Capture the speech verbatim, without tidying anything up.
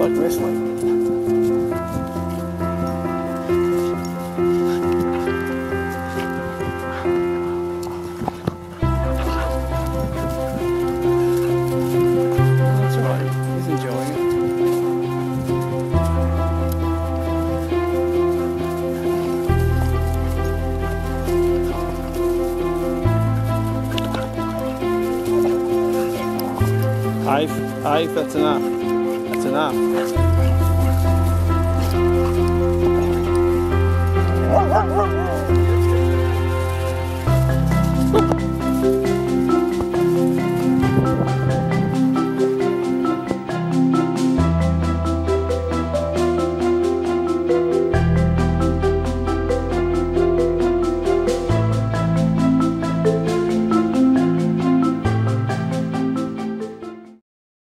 like wrestling. I've, I've, that's enough, that's enough. That's